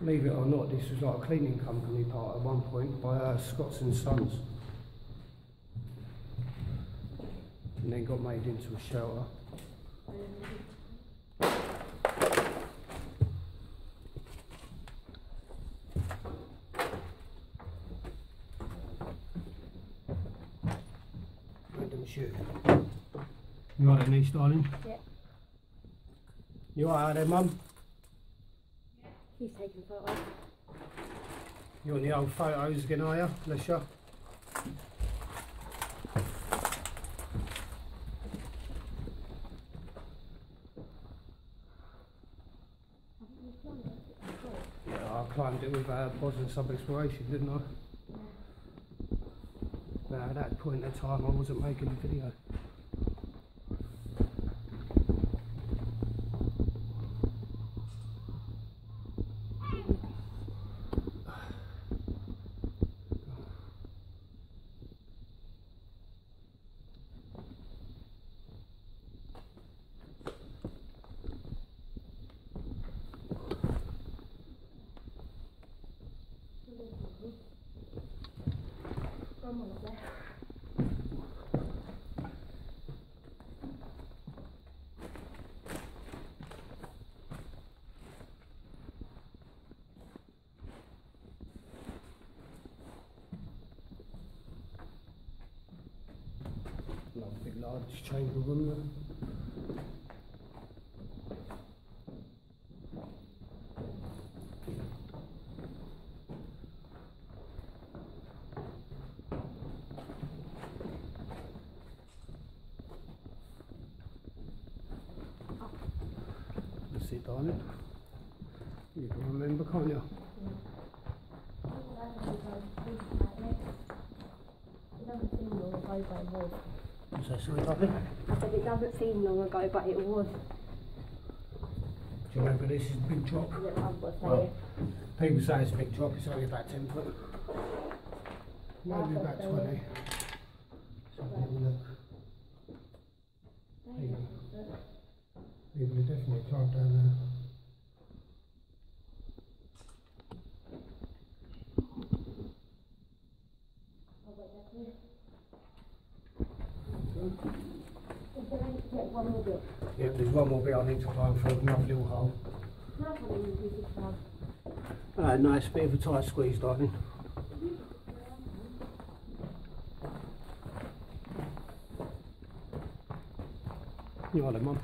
believe it or not, this was like a cleaning company part at one point by Scotts and Sons, and then got made into a shelter. Random shoe. You alright, niece, darling? Yeah. You alright there, Mum? He's taking photos. You want the old photos again, are you? Bless you. Yeah, I climbed it with Boz and Sub Exploration, didn't I? Yeah. Now, at that point in time, I wasn't making a video. Not a big large chamber room there. Sit on it. You can remember, can't you? What's that, sorry, darling? I said it doesn't seem long ago, but it was. Do you remember this is a big drop? Yeah, I've got to say well, it. People say it's a big drop, it's only about 10 foot. Maybe about 20. So have a look. People are definitely climbed down there. Yeah, there's one more bit I need to climb for another little hole. Nice bit of a tight squeeze, darling. You want it, Mum?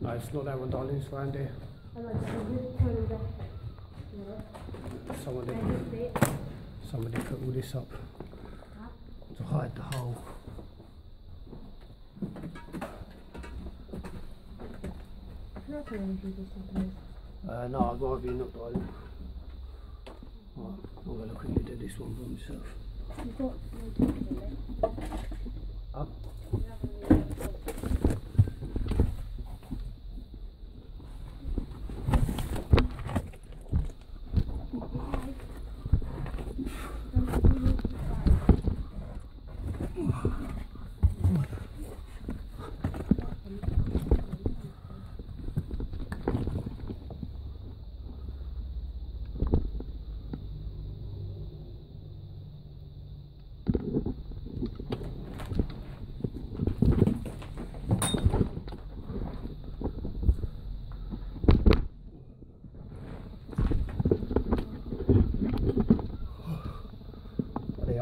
No, it's not that one, darling, it's around here. Somebody put all this up to hide the hole. No, I'd rather you not, darling. Right, I'm going to quickly do this one by myself. Up?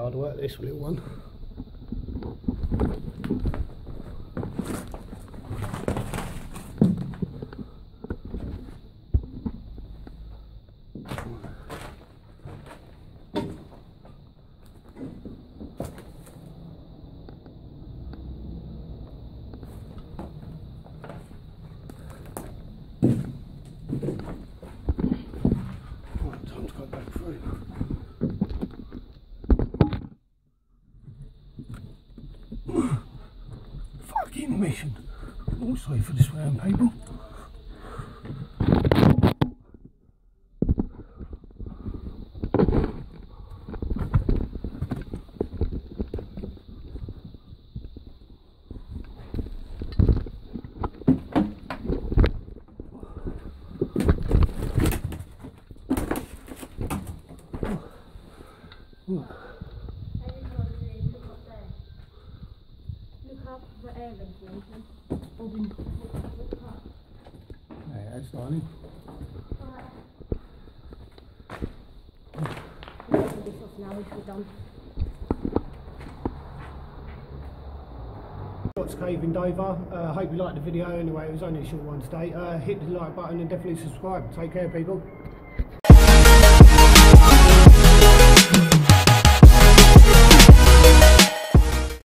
Hard work, this little one. permission also for this round table. Scotts Cave in Dover. Hope you liked the video. Anyway, it was only a short one today. Hit the like button and definitely subscribe. Take care, people.